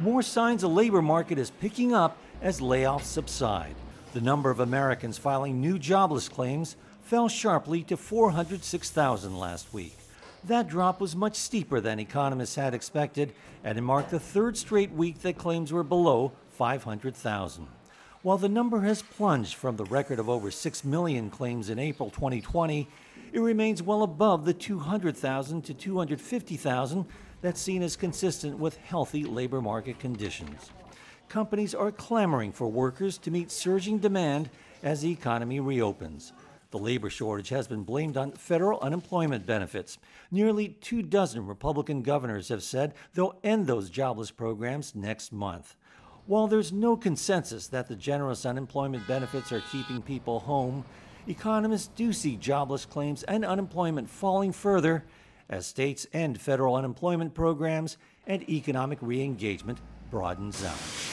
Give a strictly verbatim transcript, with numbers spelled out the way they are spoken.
more signs the labor market is picking up as layoffs subside. The number of Americans filing new jobless claims fell sharply to four hundred six thousand last week. That drop was much steeper than economists had expected, and it marked the third straight week that claims were below five hundred thousand. While the number has plunged from the record of over six million claims in April twenty twenty, it remains well above the two hundred thousand to two hundred fifty thousand that's seen as consistent with healthy labor market conditions. Companies are clamoring for workers to meet surging demand as the economy reopens. The labor shortage has been blamed on federal unemployment benefits. Nearly two dozen Republican governors have said they'll end those jobless programs next month. While there's no consensus that the generous unemployment benefits are keeping people home, economists do see jobless claims and unemployment falling further as states end federal unemployment programs and economic re-engagement broadens out.